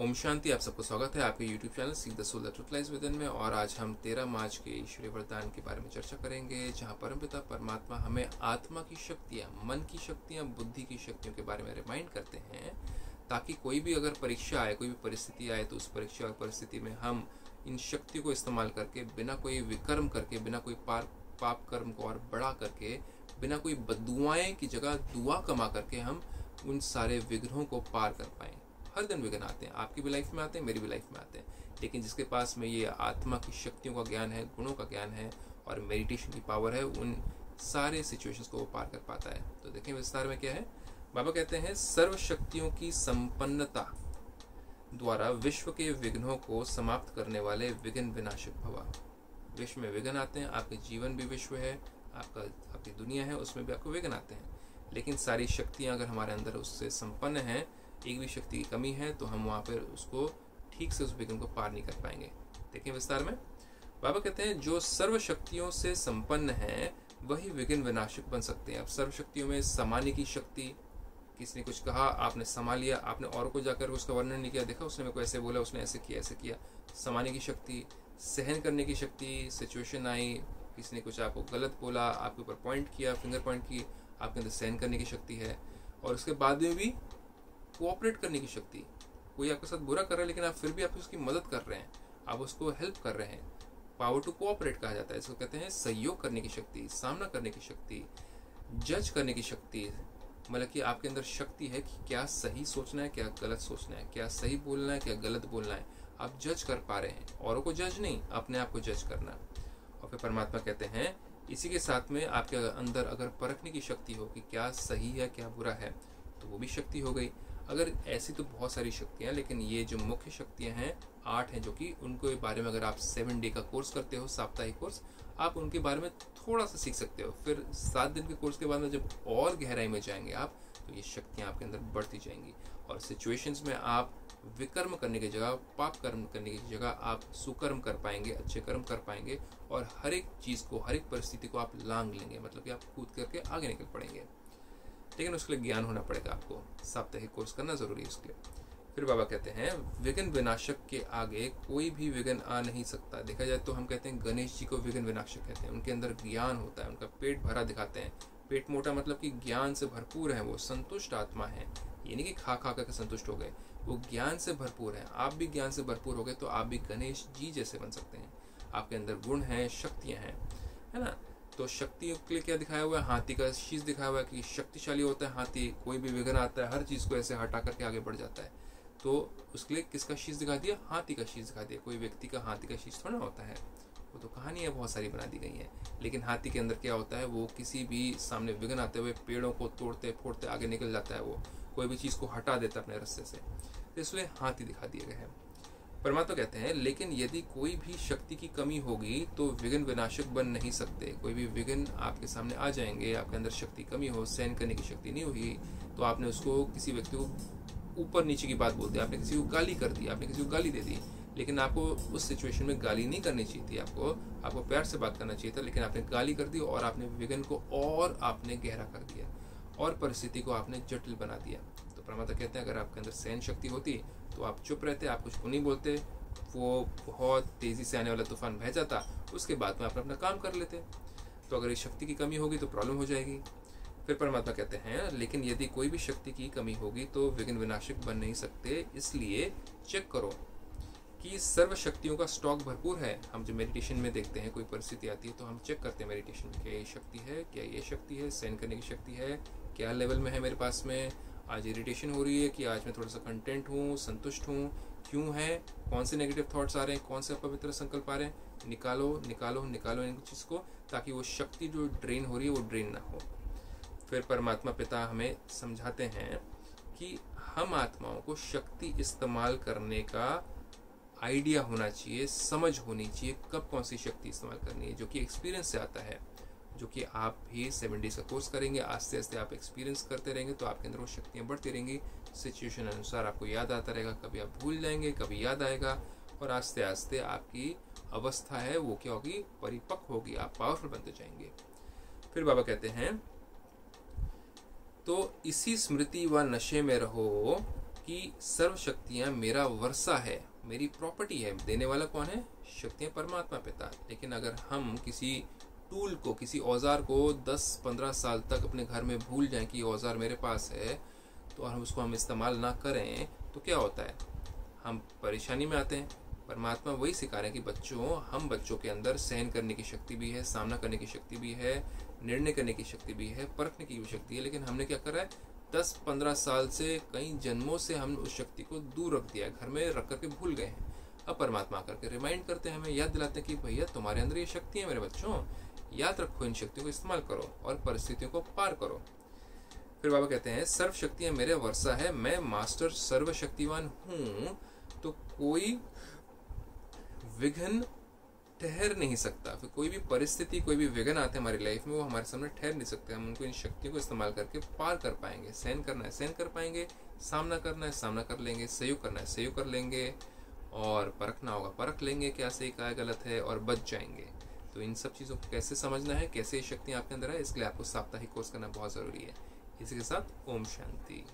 ओम शांति। आप सबको स्वागत है आपके YouTube channel seek the soul the truth lies within में। और आज हम 13 मार्च के ईश्वरीय वरदान के बारे में चर्चा करेंगे, जहां परमपिता परमात्मा हमें आत्मा की शक्तियां, मन की शक्तियां, बुद्धि की शक्तियों के बारे में रिमाइंड करते हैं, ताकि कोई भी अगर परीक्षा आए, कोई भी परिस्थिति आए, तो उस परीक्षा और परिस्थिति में हम इन शक्तियों को इस्तेमाल करके, बिना कोई विकर्म करके, बिना कोई पाप कर्म को और बड़ा करके, बिना कोई बद्दुआएं की जगह दुआ कमा करके हम उन सारे विघ्नों को पार कर पाएंगे। हर दिन विघ्न आते हैं, आपकी भी लाइफ में आते हैं, मेरी भी लाइफ में आते हैं, लेकिन जिसके पास में ये आत्मा की शक्तियों का ज्ञान है, गुणों का ज्ञान है और मेडिटेशन की पावर है, उन सारे सिचुएशंस को वो पार कर पाता है। तो देखें विस्तार में क्या है। बाबा कहते हैं, सर्व शक्तियों की संपन्नता द्वारा विश्व के विघ्नों को समाप्त करने वाले विघ्न विनाशक भवा। विश्व में विघ्न आते हैं, आपके जीवन भी विश्व है, आपकी दुनिया है, उसमें भी आपको विघ्न आते हैं, लेकिन सारी शक्तियाँ अगर हमारे अंदर उससे संपन्न हैं, एक भी शक्ति की कमी है, तो हम वहाँ पर उसको ठीक से उस विघ्न को पार नहीं कर पाएंगे। देखें विस्तार में। बाबा कहते हैं, जो सर्व शक्तियों से संपन्न हैं वही विघ्न विनाशक बन सकते हैं। अब सर्व शक्तियों में समाने की शक्ति, किसी ने कुछ कहा, आपने समा लिया, आपने औरों को जाकर उसका वर्णन नहीं किया, देखा उसने मेरे को ऐसे बोला, उसने ऐसे किया, ऐसे किया। समाने की शक्ति, सहन करने की शक्ति, सिचुएशन आई, किसी ने कुछ आपको गलत बोला, आपके ऊपर पॉइंट किया, फिंगर पॉइंट की, आपके अंदर सहन करने की शक्ति है। और उसके बाद में भी कोऑपरेट करने की शक्ति, कोई आपके साथ बुरा कर रहा है लेकिन आप फिर भी आप उसकी मदद कर रहे हैं, आप उसको हेल्प कर रहे हैं, पावर टू कोऑपरेट कहा जाता है। इसको कहते हैं सहयोग करने की शक्ति, सामना करने की शक्ति, जज करने की शक्ति, मतलब कि आपके अंदर शक्ति है कि क्या सही सोचना है, क्या गलत सोचना है, क्या सही बोलना है, क्या गलत बोलना है, आप जज कर पा रहे हैं। औरों को जज नहीं, अपने आप को जज करना। और फिर परमात्मा कहते हैं, इसी के साथ में आपके अंदर अगर परखने की शक्ति हो कि क्या सही है क्या बुरा है, तो वो भी शक्ति हो गई। अगर ऐसी तो बहुत सारी शक्तियाँ, लेकिन ये जो मुख्य शक्तियाँ हैं 8 हैं, जो कि उनके बारे में अगर आप 7 डे का कोर्स करते हो, साप्ताहिक कोर्स, आप उनके बारे में थोड़ा सा सीख सकते हो। फिर 7 दिन के कोर्स के बाद में जब और गहराई में जाएंगे आप, तो ये शक्तियाँ आपके अंदर बढ़ती जाएंगी और सिचुएशंस में आप विकर्म करने की जगह, पाप कर्म करने की जगह, आप सुकर्म कर पाएंगे, अच्छे कर्म कर पाएंगे और हर एक चीज़ को, हर एक परिस्थिति को आप लांग लेंगे, मतलब कि आप कूद करके आगे निकल पड़ेंगे। लेकिन उसके लिए ज्ञान होना पड़ेगा, आपको साप्ताहिक कोर्स करना ज़रूरी है उसके लिए। फिर बाबा कहते हैं, विघ्न विनाशक के आगे कोई भी विघ्न आ नहीं सकता। देखा जाए तो हम कहते हैं गणेश जी को विघ्न विनाशक कहते हैं, उनके अंदर ज्ञान होता है, उनका पेट भरा दिखाते हैं, पेट मोटा मतलब कि ज्ञान से भरपूर है, वो संतुष्ट आत्मा है, यानी कि खा खा कर संतुष्ट हो गए, वो ज्ञान से भरपूर है। आप भी ज्ञान से भरपूर हो गए तो आप भी गणेश जी जैसे बन सकते हैं, आपके अंदर गुण हैं, शक्तियाँ हैं, है ना। तो शक्तियों के लिए क्या दिखाया हुआ है, हाथी का शीश दिखाया हुआ है कि शक्तिशाली होता है हाथी, कोई भी विघ्न आता है हर चीज़ को ऐसे हटा करके आगे बढ़ जाता है। तो उसके लिए किसका शीश दिखा दिया, हाथी का शीश दिखा दिया। कोई व्यक्ति का हाथी का शीश थोड़ा होता है, वो तो कहानियाँ बहुत सारी बना दी गई हैं, लेकिन हाथी के अंदर क्या होता है, वो किसी भी सामने विघ्न आते हुए पेड़ों को तोड़ते फोड़ते आगे निकल जाता है, वो कोई भी चीज़ को हटा देता अपने रास्ते से, तो इसलिए हाथी दिखा दिए गए हैं। परमात्मा कहते हैं, लेकिन यदि कोई भी शक्ति की कमी होगी तो विघ्न विनाशक बन नहीं सकते। कोई भी विघ्न आपके सामने आ जाएंगे, आपके अंदर शक्ति कमी हो, सहन करने की शक्ति नहीं हुई, तो आपने उसको, किसी व्यक्ति को ऊपर नीचे की बात बोल दी, आपने किसी को गाली कर दी, आपने किसी को गाली दे दी, लेकिन आपको उस सिचुएशन में गाली नहीं करनी चाहिए थी, आपको प्यार से बात करना चाहिए था, लेकिन आपने गाली कर दी और आपने विघ्न को और आपने गहरा कर दिया और परिस्थिति को आपने जटिल बना दिया। तो परमात्मा कहते हैं, अगर आपके अंदर सहन शक्ति होती तो आप चुप रहते, आप कुछ नहीं बोलते, वो बहुत तेज़ी से आने वाला तूफान बह जाता, उसके बाद में आप अपना काम कर लेते। तो अगर इस शक्ति की कमी होगी तो प्रॉब्लम हो जाएगी। फिर परमात्मा कहते हैं, लेकिन यदि कोई भी शक्ति की कमी होगी तो विघ्न विनाशक बन नहीं सकते, इसलिए चेक करो कि सर्व शक्तियों का स्टॉक भरपूर है। हम जो मेडिटेशन में देखते हैं, कोई परिस्थिति आती है तो हम चेक करते हैं मेडिटेशन में, क्या ये शक्ति है, क्या ये शक्ति है, सहन करने की शक्ति है, क्या लेवल में है मेरे पास में, आज इरिटेशन हो रही है कि आज मैं थोड़ा सा कंटेंट हूँ, संतुष्ट हूँ, क्यों है, कौन से नेगेटिव थॉट्स आ रहे हैं, कौन से अपवित्र संकल्प आ रहे हैं, निकालो निकालो निकालो इन चीज़ को, ताकि वो शक्ति जो ड्रेन हो रही है वो ड्रेन ना हो। फिर परमात्मा पिता हमें समझाते हैं कि हम आत्माओं को शक्ति इस्तेमाल करने का आइडिया होना चाहिए, समझ होनी चाहिए कब कौन सी शक्ति इस्तेमाल करनी है, जो कि एक्सपीरियंस से आता है, जो कि आप भी 7 डेज का कोर्स करेंगे, आस्ते आस्ते आप एक्सपीरियंस करते रहेंगे तो आपके अंदर वो शक्तियाँ बढ़ती रहेंगी। सिचुएशन अनुसार आपको याद आता रहेगा, कभी आप भूल जाएंगे, कभी याद आएगा, और आस्ते आस्ते आपकी अवस्था है वो क्या होगी, परिपक्व होगी, आप पावरफुल बनते जाएंगे। फिर बाबा कहते हैं, तो इसी स्मृति व नशे में रहो कि सर्व शक्तियाँ मेरा वर्षा है, मेरी प्रॉपर्टी है। देने वाला कौन है? शक्तियाँ परमात्मा पिता। लेकिन अगर हम किसी टूल को, किसी औजार को 10-15 साल तक अपने घर में भूल जाएं कि ये औजार मेरे पास है, तो और उसको हम इस्तेमाल ना करें तो क्या होता है? हम परेशानी में आते हैं। परमात्मा वही सिखा रहे हैं कि बच्चों, हम बच्चों के अंदर सहन करने की शक्ति भी है, सामना करने की शक्ति भी है, निर्णय करने की शक्ति भी है, परखने की भी शक्ति है। लेकिन हमने क्या करा है? 10-15 साल से, कई जन्मों से हम उस शक्ति को दूर रख दिया है, घर में रख करके भूल गए हैं। अब परमात्मा करके रिमाइंड करते हैं, हमें याद दिलाते हैं कि भैया तुम्हारे अंदर ये शक्ति है मेरे बच्चों, याद रखो, इन शक्तियों को इस्तेमाल करो और परिस्थितियों को पार करो। फिर बाबा कहते हैं, सर्व शक्तियाँ मेरे वर्षा है, मैं मास्टर सर्वशक्तिवान हूँ, तो कोई विघ्न ठहर नहीं सकता। फिर कोई भी परिस्थिति, कोई भी विघ्न आते हैं हमारी लाइफ में, वो हमारे सामने ठहर नहीं सकते। हम उनको, इन शक्तियों को इस्तेमाल करके पार कर पाएंगे। सहन करना है, सहन कर पाएंगे, सामना करना है, सामना कर लेंगे, सहयोग करना है, सहयोग कर लेंगे, और परखना होगा, परख लेंगे क्या सही क्या गलत है, और बच जाएंगे। तो इन सब चीज़ों को कैसे समझना है, कैसे शक्तियाँ आपके अंदर है, इसके लिए आपको साप्ताहिक कोर्स करना बहुत ज़रूरी है। इसी के साथ ओम शांति।